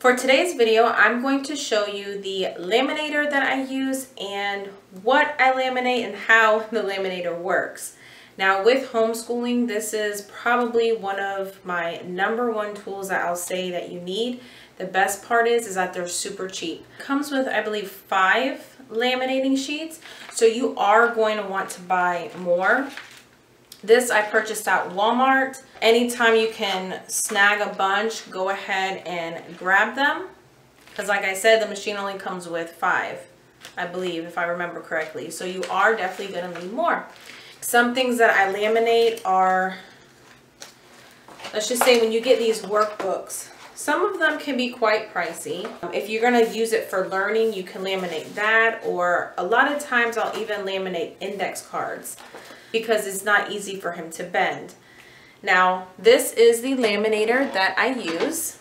For today's video, I'm going to show you the laminator that I use and what I laminate and how the laminator works. Now with homeschooling, this is probably one of my #1 tools that I'll say that you need. The best part is that they're super cheap. It comes with, I believe, 5 laminating sheets, so you are going to want to buy more. This I purchased at Walmart. Anytime you can snag a bunch, go ahead and grab them. Because like I said, the machine only comes with 5, I believe, if I remember correctly. So you are definitely going to need more. Some things that I laminate are, let's just say when you get these workbooks, some of them can be quite pricey. If you're going to use it for learning, you can laminate that. Or a lot of times I'll even laminate index cards, because it's not easy for him to bend. Now, this is the laminator that I use.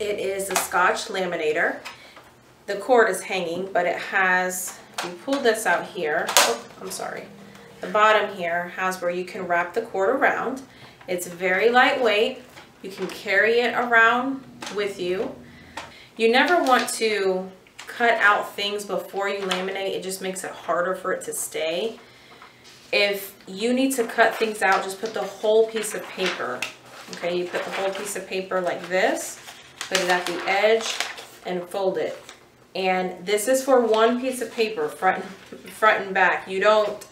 It is a Scotch laminator. The cord is hanging, but it has, if you pull this out here, oh, I'm sorry. The bottom here has where you can wrap the cord around. It's very lightweight. You can carry it around with you. You never want to cut out things before you laminate. It just makes it harder for it to stay. If you need to cut things out, just put the whole piece of paper, okay? You put the whole piece of paper like this, put it at the edge, and fold it. And this is for one piece of paper, front and back. You don't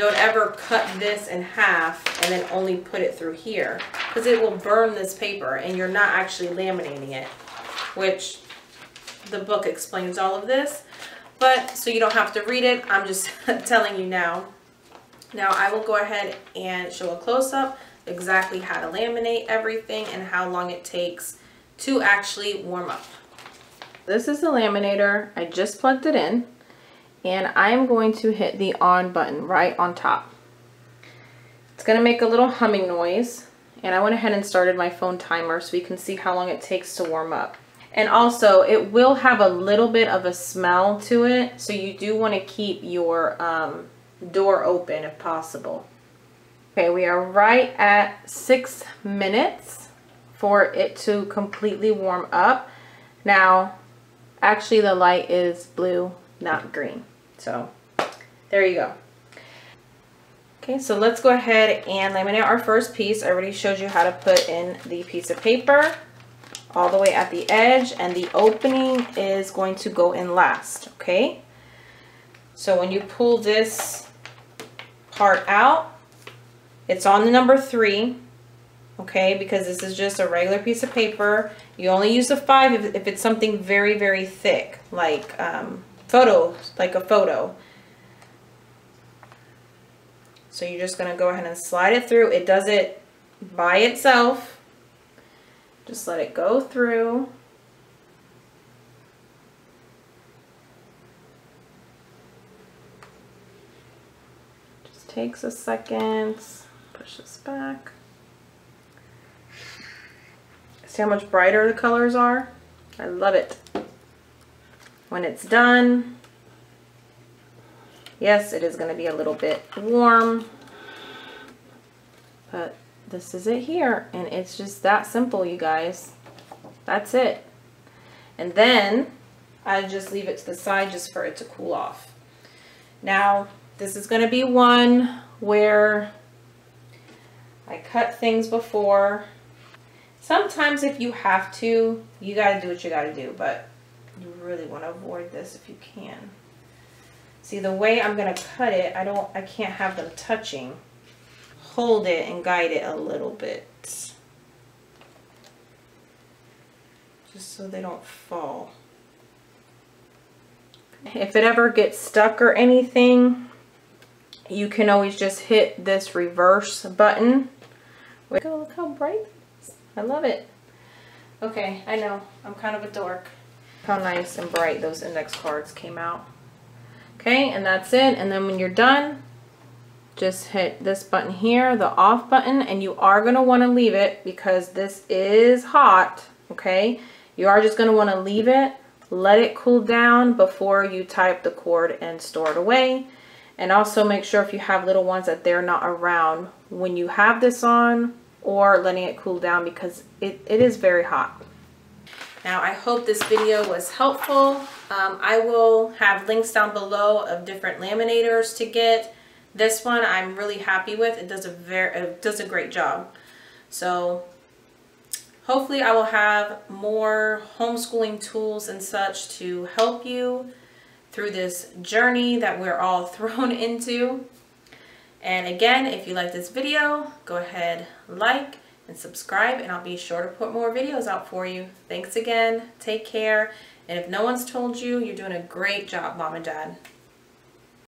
ever cut this in half and then only put it through here, because it will burn this paper and you're not actually laminating it, which the book explains all of this. But, so you don't have to read it, I'm just telling you now. Now I will go ahead and show a close-up exactly how to laminate everything and how long it takes to actually warm up. This is the laminator. I just plugged it in and I'm going to hit the on button right on top. It's going to make a little humming noise, and I went ahead and started my phone timer so we can see how long it takes to warm up. And also it will have a little bit of a smell to it, so you do want to keep your door open if possible. Okay, we are right at 6 minutes for it to completely warm up. Now, actually the light is blue, not green. So there you go. Okay, so let's go ahead and laminate our first piece. I already showed you how to put in the piece of paper all the way at the edge, and the opening is going to go in last, okay? So when you pull this part out, it's on the #3, okay, because this is just a regular piece of paper. You only use the 5 if it's something very, very thick, like a photo. So you're just going to go ahead and slide it through. It does it by itself. Just let it go through. Takes a second. Push this back. See how much brighter the colors are? I love it. When it's done, yes, it is going to be a little bit warm, but this is it here, and it's just that simple, you guys. That's it. And then I just leave it to the side just for it to cool off. Now, this is going to be one where I cut things before. Sometimes if you have to, you got to do what you got to do, but you really want to avoid this if you can. See, the way I'm going to cut it, I can't have them touching. Hold it and guide it a little bit, just so they don't fall. If it ever gets stuck or anything, you can always just hit this reverse button. Look how bright this is. I love it. Okay, I know, I'm kind of a dork. How nice and bright those index cards came out. Okay, and that's it. And then when you're done, just hit this button here, the off button, and you are going to want to leave it because this is hot, okay? You are just going to want to leave it, let it cool down before you tie up the cord and store it away. And also make sure if you have little ones that they're not around when you have this on or letting it cool down, because it is very hot. Now, I hope this video was helpful. I will have links down below of different laminators to get. This one I'm really happy with. It does a great job. So hopefully I will have more homeschooling tools and such to help you through this journey that we're all thrown into. And again, if you like this video, go ahead, like and subscribe, and I'll be sure to put more videos out for you. Thanks again. Take care. And if no one's told you, you're doing a great job, Mom and Dad.